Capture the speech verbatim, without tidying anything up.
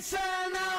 It's an